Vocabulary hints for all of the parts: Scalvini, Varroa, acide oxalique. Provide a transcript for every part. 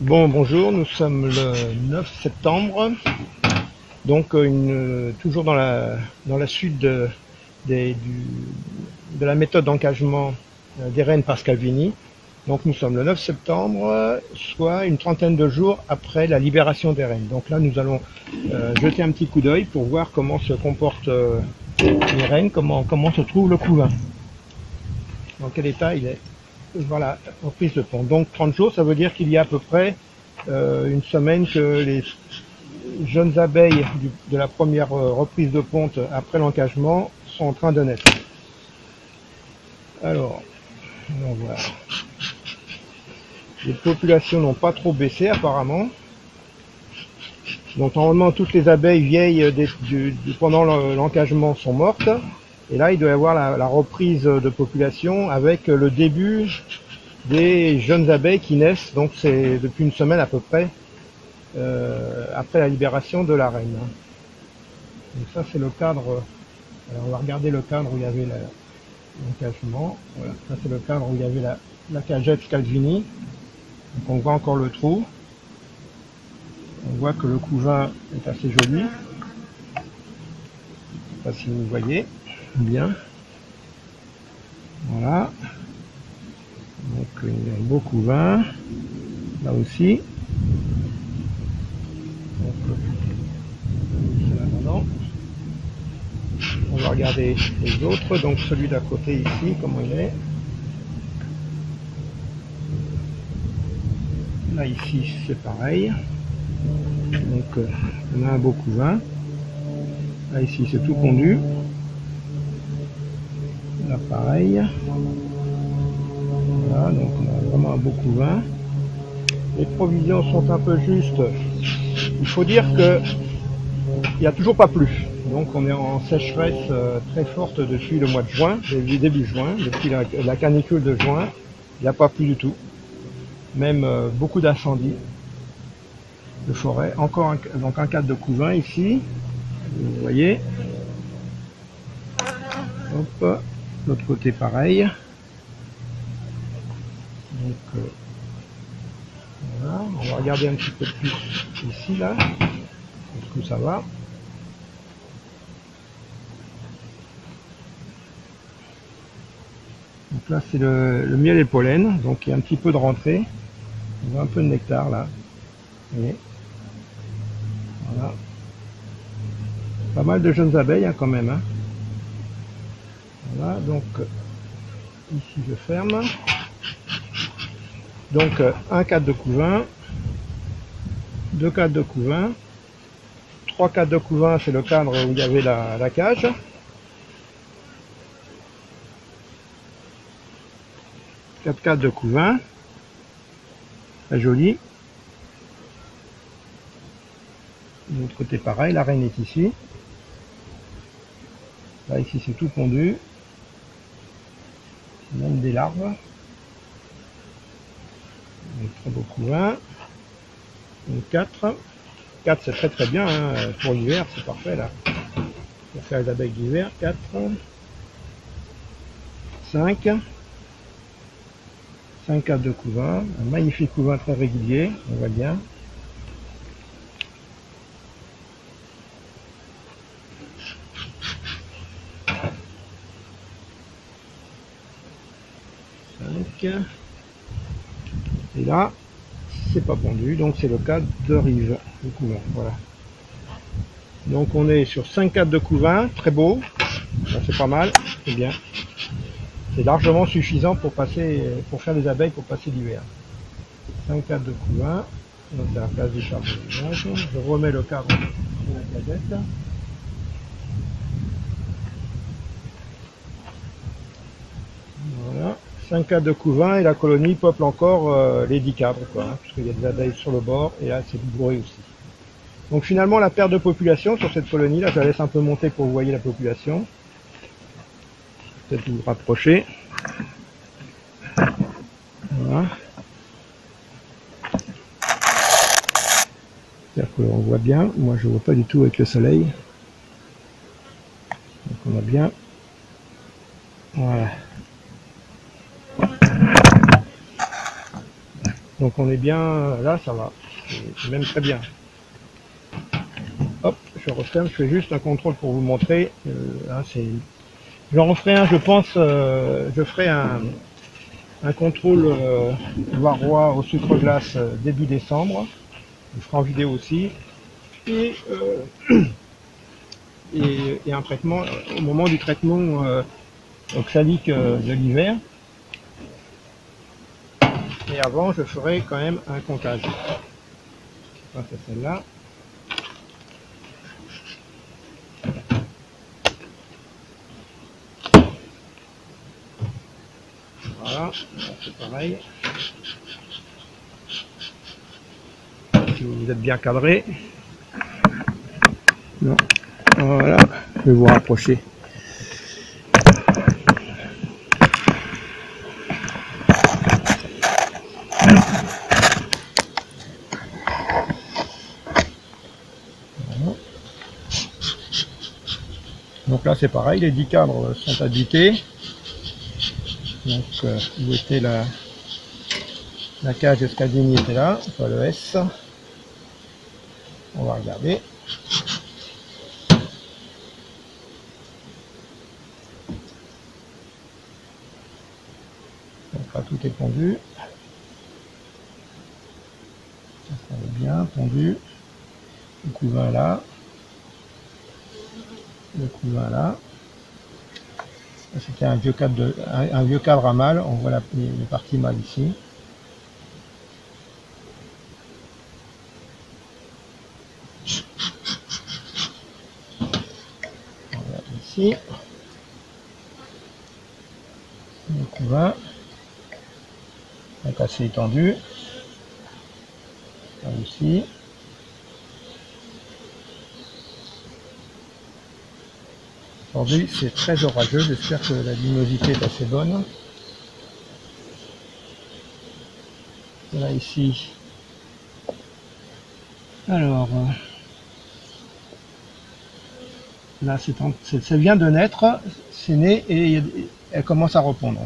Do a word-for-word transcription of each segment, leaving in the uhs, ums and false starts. Bon, bonjour, nous sommes le neuf septembre, donc une, toujours dans la, dans la suite de, des, du, de la méthode d'encagement des rennes par Scalvini. Donc nous sommes le neuf septembre, soit une trentaine de jours après la libération des rennes. Donc là nous allons euh, jeter un petit coup d'œil pour voir comment se comportent euh, les rennes, comment, comment se trouve le couvain, dans quel état il est. Voilà, reprise de pont. Donc trente jours, ça veut dire qu'il y a à peu près euh, une semaine que les jeunes abeilles du, de la première euh, reprise de ponte après l'encagement sont en train de naître. Alors, on va voir. Les populations n'ont pas trop baissé apparemment. Donc normalement toutes les abeilles vieilles des, du, du, pendant l'encagement sont mortes. Et là, il doit y avoir la, la reprise de population avec le début des jeunes abeilles qui naissent. Donc c'est depuis une semaine à peu près euh, après la libération de la reine. Donc ça c'est le cadre. Alors on va regarder le cadre où il y avait l'encagement. Voilà, ça c'est le cadre où il y avait la, la cagette Scalvini. Donc on voit encore le trou. On voit que le couvain est assez joli. Je ne sais pas si vous voyez. Bien, voilà, donc il y a un beau couvain là aussi, donc, on va regarder les autres, donc celui d'à côté ici, comment il est, là ici c'est pareil, donc on a un beau couvain, là ici c'est tout pondu. Là pareil, voilà, donc on a vraiment un beau couvain. Les provisions sont un peu justes, il faut dire que il n'y a toujours pas plu, donc on est en sécheresse très forte depuis le mois de juin, début, début juin, depuis la, la canicule de juin, il n'y a pas plu du tout, même euh, beaucoup d'incendies de forêt, encore un, donc un cadre de couvain ici, vous voyez, hop. L'autre côté pareil, donc euh, voilà, on va regarder un petit peu plus ici là, est-ce que ça va, donc là c'est le, le miel et le pollen, donc il y a un petit peu de rentrée, on voit un peu de nectar là, vous voyez, voilà, pas mal de jeunes abeilles hein, quand même, hein. Voilà, donc ici je ferme, donc un cadre de couvain, deux cadres de couvain, trois cadres de couvain, c'est le cadre où il y avait la, la cage, quatre cadres de couvain, très joli, de l'autre côté pareil, la reine est ici, là ici c'est tout pondu, même des larves, donc très beau couvain, donc quatre, quatre c'est très très bien hein, pour l'hiver, c'est parfait là, pour faire les abeilles d'hiver, quatre, cinq, cinq cadres de couvain, un magnifique couvain très régulier, on voit bien, et là c'est pas pondu, donc c'est le cadre de rive de couvain, voilà, donc on est sur cinq cadres de couvain, très beau, c'est pas mal, c'est bien, c'est largement suffisant pour passer, pour faire les abeilles pour passer l'hiver, cinq cadres de couvain, donc à la place du charbon, je remets le cadre de la casette. cinq cadres de couvain et la colonie peuple encore euh, les dix cadres, quoi, hein, parce qu'il y a des abeilles sur le bord et là c'est bourré aussi. Donc finalement la perte de population sur cette colonie là, je la laisse un peu monter pour que vous voyez la population. Peut-être vous rapprocher. Voilà. J'espère qu'on voit bien. Moi je vois pas du tout avec le soleil. Donc on voit bien. Voilà. Donc on est bien, là ça va, c'est même très bien. Hop, je referme, je fais juste un contrôle pour vous montrer. Euh, hein, j'en referai un, je pense, euh, je ferai un, un contrôle euh, varrois au sucre glace euh, début décembre. Je ferai en vidéo aussi. Et, euh, et, et un traitement, au moment du traitement euh, oxalique euh, de l'hiver. Et avant, je ferai quand même un comptage. Je passe à celle-là. Voilà, c'est pareil. Si vous êtes bien cadré. Non. Voilà, je vais vous rapprocher. Donc là c'est pareil, les dix cadres sont habités. Donc euh, où était la, la cage de Scalvini était là, enfin le S. On va regarder. Donc là tout est pondu. Ça va bien, pondu. Le couvain là. Le couvain là. C'était un vieux cadre de, un, un vieux cadre à mâle, on voit la, les, les parties mâles ici. On regarde ici. Le couvain. Donc assez étendu. Là aussi. Aujourd'hui c'est très orageux, j'espère que la luminosité est assez bonne. Là ici, alors là c'est en... ça vient de naître, c'est né et elle commence à répondre.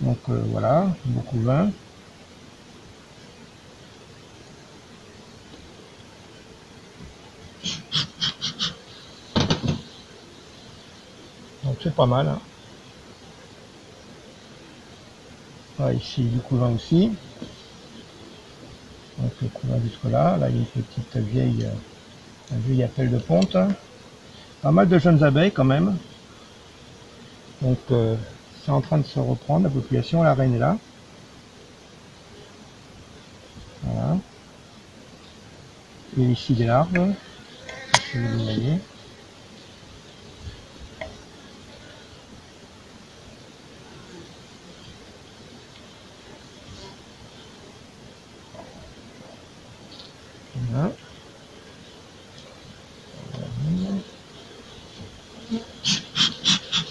Donc euh, voilà, beaucoup vin. C'est pas mal. Hein. Ah, ici du couvain aussi. Donc le couvain jusque là. Là il y a une petite vieille, un vieil appel de ponte. Pas mal de jeunes abeilles quand même. Donc euh, c'est en train de se reprendre la population. La reine est là. Voilà. Et ici des larves. Ici, vous voyez.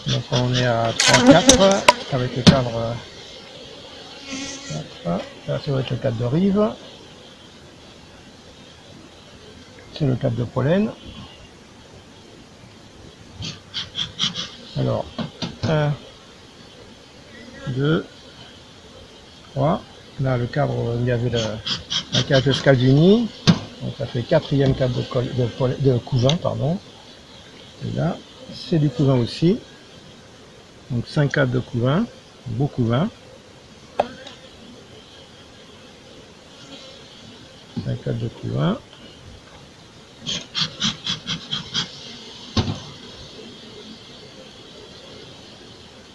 Donc on est à trois quatre avec le cadre, là ça va être le cadre de rive, c'est le cadre de pollen. Alors un, deux, trois, là le cadre, il y avait la, la cage de Scalvini. Donc ça fait quatrième cadre de, de, de couvain, pardon. Et là, c'est du couvain aussi. Donc cinq cadres de couvain, beau couvain. cinq cadres de couvain.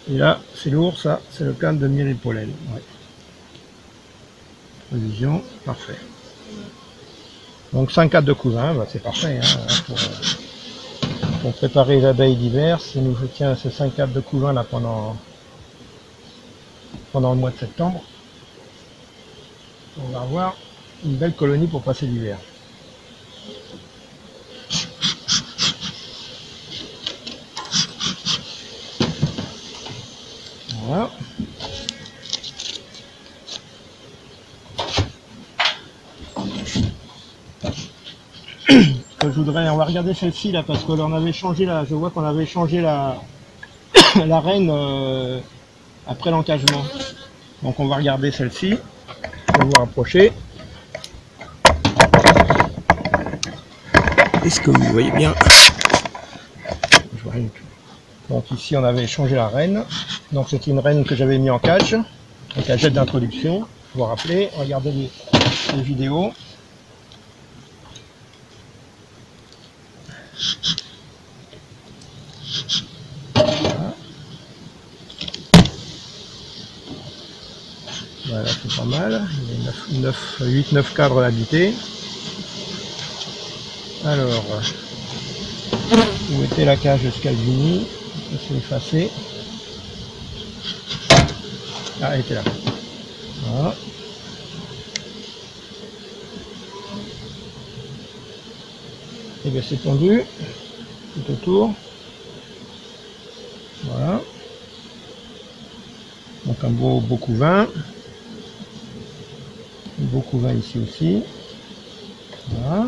Et là, c'est lourd, ça, c'est le cadre de miel et pollen. Ouais. Prévision, parfait. Donc cinq cadres de couvain, bah c'est parfait, hein, pour, pour préparer les abeilles d'hiver. Si nous je tiens ces cinq cadres de couvain là pendant, pendant le mois de septembre, on va avoir une belle colonie pour passer l'hiver. Voilà. Que je voudrais, on va regarder celle-ci là parce que là, on avait changé là, je vois qu'on avait changé la, la reine euh, après l'encagement. Donc on va regarder celle-ci, on va rapprocher. Est-ce que vous voyez bien? Je vois rien du tout. Donc ici on avait changé la reine, donc c'est une reine que j'avais mis en cage, en cagette d'introduction, vous vous rappelez, regardez les, les vidéos. Voilà, c'est pas mal, il y a huit neuf cadres à habiter. Alors, où était la cage de Scalvini? Je vais effacer. Ah, elle était là. Voilà. Et bien c'est tendu, tout autour. Voilà. Donc un beau, beau couvain. Beau couvain ici aussi. Voilà.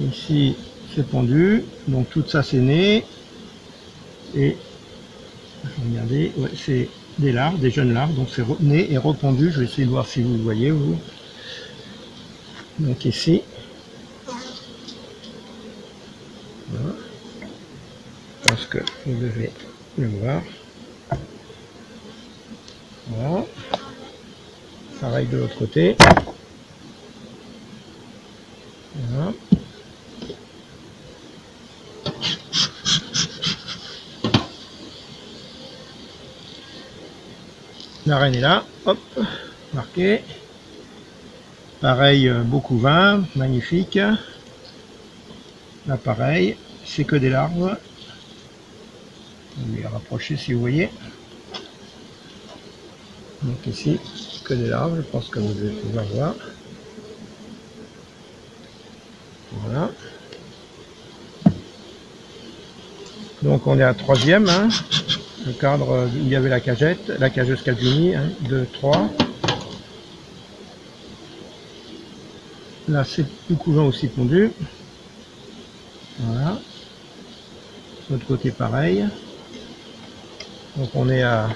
Ici c'est pendu, donc tout ça c'est né, et regardez, ouais, c'est des larves, des jeunes larves, donc c'est né et rependu. Je vais essayer de voir si vous le voyez, vous. Donc ici, voilà. Je pense que vous devez le voir. Voilà. Pareil de l'autre côté. Voilà. La reine est là, hop, marqué. Pareil, beau couvain, magnifique. Là, pareil, c'est que des larves. Je vais les rapprocher si vous voyez. Donc ici, que des larves, je pense que vous devez pouvoir voir. Voilà. Donc on est à troisième, hein. Le cadre où il y avait la cagette, la cage de Scalvini, hein, deux, trois. Là c'est le couvain aussi pondu. Voilà. De l'autre côté pareil. Donc on est à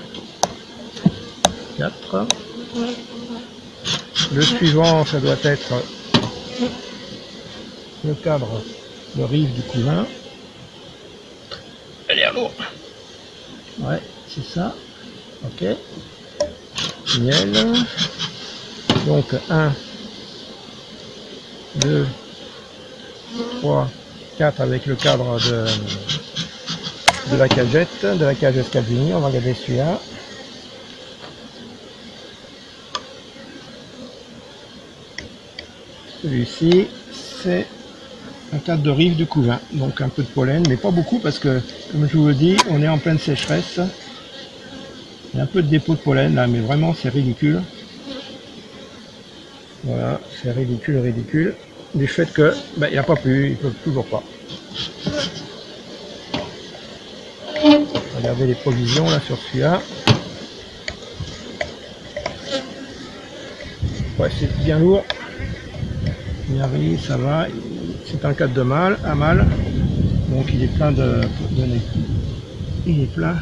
quatre. Le suivant, ça doit être le cadre, le rive du couvain. Elle est à l'eau. Ouais, c'est ça. Ok. Miel. Donc un, deux, trois, quatre avec le cadre de, de la cagette, de la cage Scalvini. On va regarder celui-là. Celui-ci, c'est un cadre de rive du couvain, donc un peu de pollen, mais pas beaucoup parce que, comme je vous le dis, on est en pleine sécheresse. Il y a un peu de dépôt de pollen là, mais vraiment c'est ridicule. Voilà, c'est ridicule, ridicule, du fait que, ben, il n'a pas plu, il ne peut toujours pas. Regardez les provisions là sur celui-là. Ouais, c'est bien lourd. Miari, ça va. C'est un cadre de mâle, à mâle, donc il est plein de, de, il est plein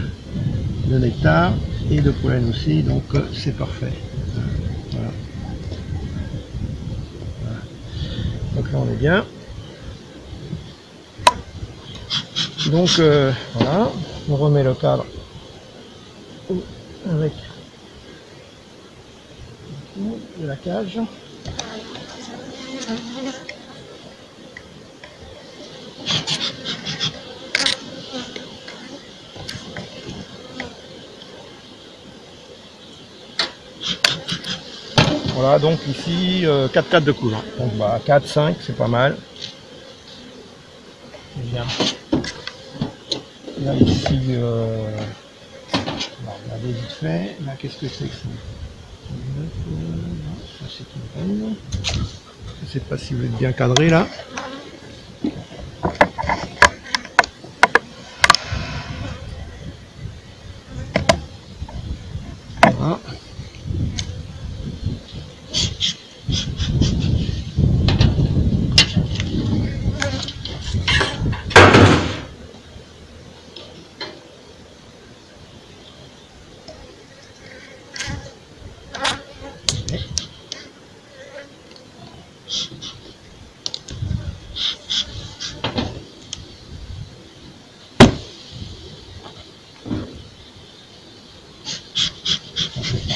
de nectar et de pollen aussi, donc c'est parfait. Voilà. Voilà. Donc là on est bien. Donc euh, voilà, on remet le cadre avec de la cage. Voilà, donc ici quatre cadres de couvain. Donc bah, quatre, cinq, c'est pas mal. Bien. Là ici, euh... bah, regardez vite fait. Là qu'est-ce que c'est que ça? Ça c'est une reine. Je ne sais pas si vous êtes bien cadré là. Voilà.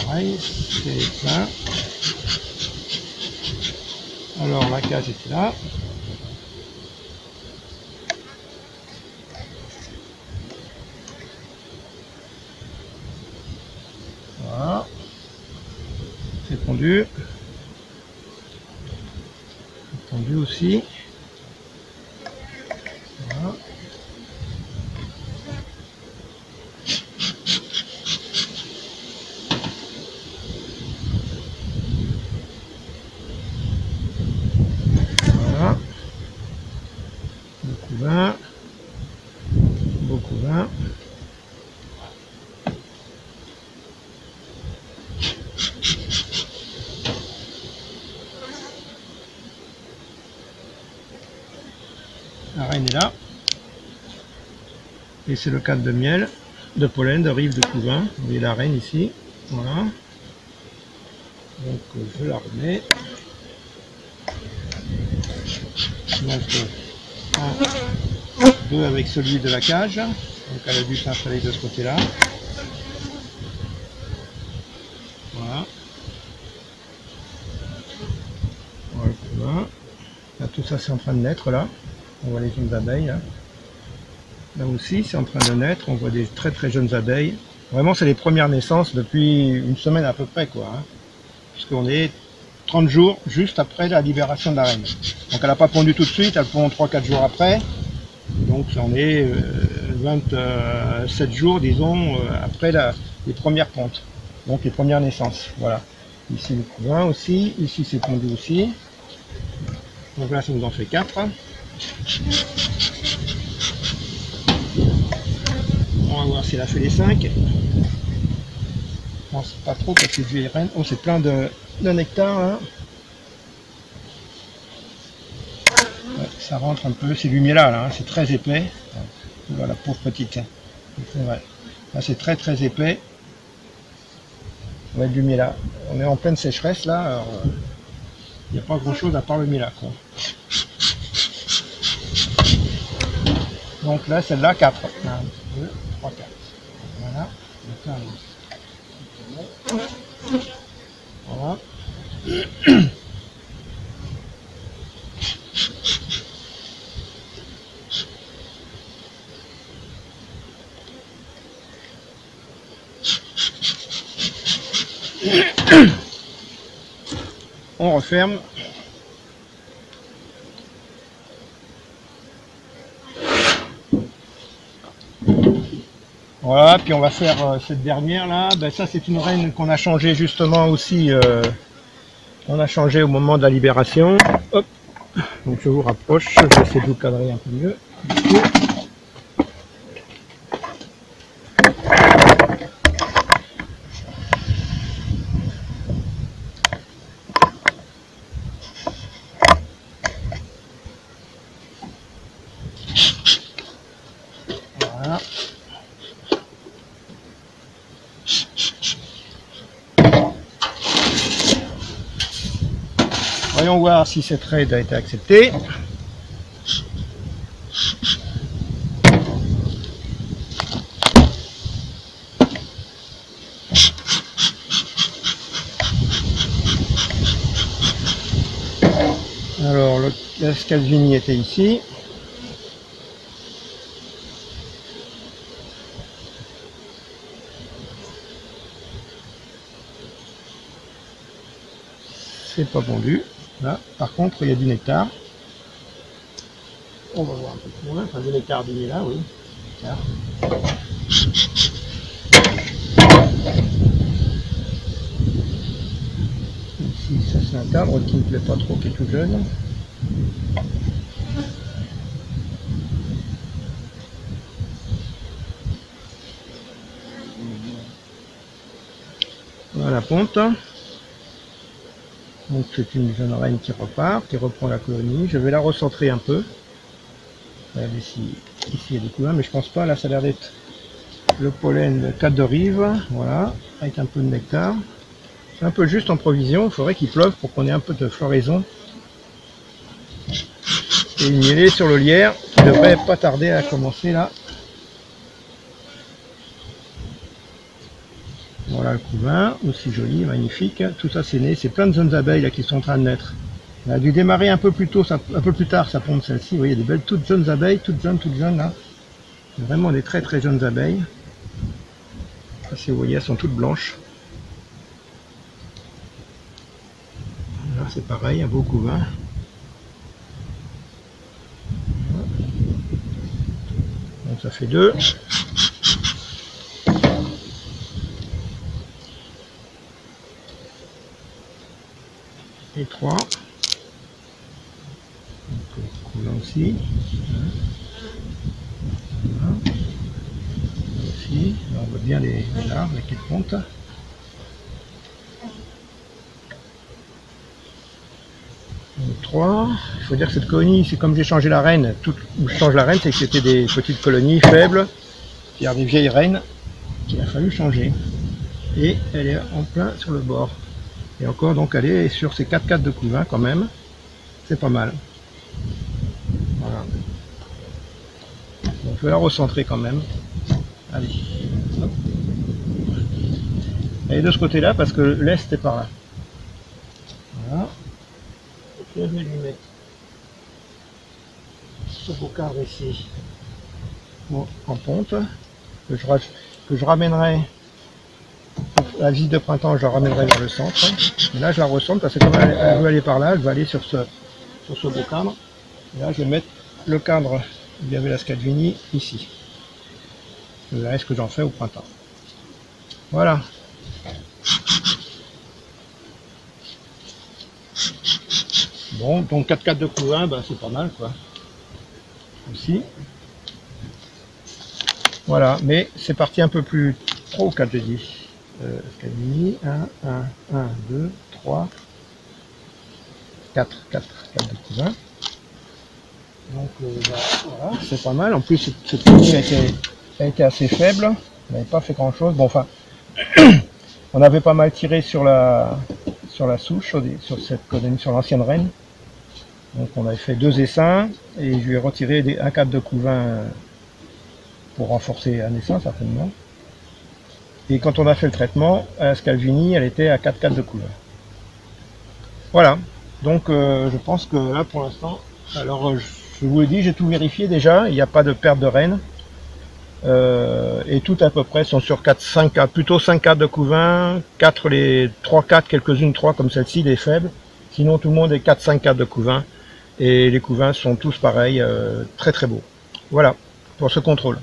Pareil, c'est plein. Alors la case était là. Voilà. C'est tendu. C'est tendu aussi. Voilà. beaucoup vingt beaucoup vingt. La reine est là et c'est le cadre de miel, de pollen, de rive, de couvain. Vous voyez la reine ici, voilà, donc je la remets. Donc un, deux avec celui de la cage, donc elle a dû s'installer de ce côté là. Voilà, voilà. Là, tout ça c'est en train de naître là, on voit les jeunes abeilles là, là aussi c'est en train de naître, on voit des très très jeunes abeilles. Vraiment c'est les premières naissances depuis une semaine à peu près quoi, hein. Puisqu'on est trente jours juste après la libération de la reine. Donc elle n'a pas pondu tout de suite, elle pond trois quatre jours après. Donc on est vingt-sept jours disons après la, les premières pontes, donc les premières naissances. Voilà. Ici le couvain aussi, ici c'est pondu aussi. Donc là ça nous en fait quatre. On va voir si elle a fait les cinq. Je pense pas trop parce que c'est reine. Oh c'est plein de, de nectar là. Ouais, ça rentre un peu, c'est du miel là, là hein. C'est très épais. Voilà, la pauvre petite. Ouais. Là c'est très très épais. On va être du miel là. On est en pleine sécheresse là, alors il euh, n'y a pas grand chose à part le miel là quoi. Donc là celle-là quatre. un, deux, trois, quatre. Voilà. Donc, là, voilà. On referme. Voilà, puis on va faire euh, cette dernière là. Ben, ça c'est une reine qu'on a changée justement aussi, euh, on a changé au moment de la libération. Hop, donc je vous rapproche, je vais essayer de vous cadrer un peu mieux. Du coup. Voilà. Voyons voir si cette raid a été acceptée. Alors, le Scalvini était ici. C'est pas pondu. Là, par contre, il y a du nectar. On va voir un peu plus loin. Enfin, du nectar, du nez là, oui. Là. Ici, ça c'est un cadre qui ne plaît pas trop, qui est tout jeune. Voilà la ponte. Donc c'est une jeune reine qui repart, qui reprend la colonie. Je vais la recentrer un peu. Regardez si ici il y a des couleurs, mais je pense pas. Là ça a l'air d'être le pollen, le cadre de rive, voilà, avec un peu de nectar. C'est un peu juste en provision, il faudrait qu'il pleuve pour qu'on ait un peu de floraison et une mielée sur le lierre qui devrait pas tarder à commencer là. Voilà le couvain, aussi joli, magnifique, tout ça c'est né, c'est plein de jeunes abeilles là qui sont en train de naître. Elle a dû démarrer un peu plus tôt, un peu plus tard sa ponte celle-ci, vous voyez des belles toutes jeunes abeilles, toutes jeunes, toutes jeunes là. Vraiment des très très jeunes abeilles. Là, si vous voyez, elles sont toutes blanches. Là c'est pareil, un beau couvain. Donc ça fait deux. Et trois. Couvain aussi. Voilà. Aussi. Là, on voit bien les, les larves qui pontent. trois. Il faut dire que cette colonie, c'est comme j'ai changé la reine. Tout où je change la reine, c'est que c'était des petites colonies faibles, c'est-à-dire des vieilles reines qu'il a fallu changer. Et elle est en plein sur le bord. Et encore, donc elle est sur ces quatre quatre de couvain quand même, c'est pas mal. Voilà. On peut la recentrer quand même. Allez. Hop. Elle est de ce côté-là parce que l'est est par là. Voilà. Et je vais lui mettre ce bocard ici bon, en ponte, que je, que je ramènerai. La visite de printemps, je la ramènerai vers le centre. Et là, je la ressemble parce que comme elle, elle veut aller par là, je vais aller sur ce, sur ce beau cadre. Et là, je vais mettre le cadre où il y avait la Scalvini ici. Je verrai ce que j'en fais au printemps. Voilà. Bon, donc quatre quatre de couvain, bah, c'est pas mal quoi. Aussi. Voilà, mais c'est parti un peu plus trop quand je dis. Euh, Scalvini, un, un, un, deux, trois, quatre, quatre, quatre de couvain. Donc euh, bah, voilà, c'est pas mal. En plus, cette colonie a été assez faible, on n'avait pas fait grand chose. Bon, enfin, on avait pas mal tiré sur la, sur la souche, sur, des, sur cette colonie, sur l'ancienne reine. Donc on avait fait deux essaims et je lui ai retiré des, un quatre de couvain pour renforcer un essaim certainement. Et quand on a fait le traitement, à la Scalvini, elle était à quatre quatre de couleur. Voilà, donc euh, je pense que là pour l'instant, alors euh, je vous l'ai dit, j'ai tout vérifié déjà, il n'y a pas de perte de reine. Euh, et toutes à peu près sont sur quatre, cinq, plutôt cinq quatre de couvain, quatre les trois quatre, quelques-unes trois comme celle-ci, les faibles. Sinon tout le monde est quatre cinq quatre de couvain. Et les couvains sont tous pareils, euh, très très beaux. Voilà, pour ce contrôle.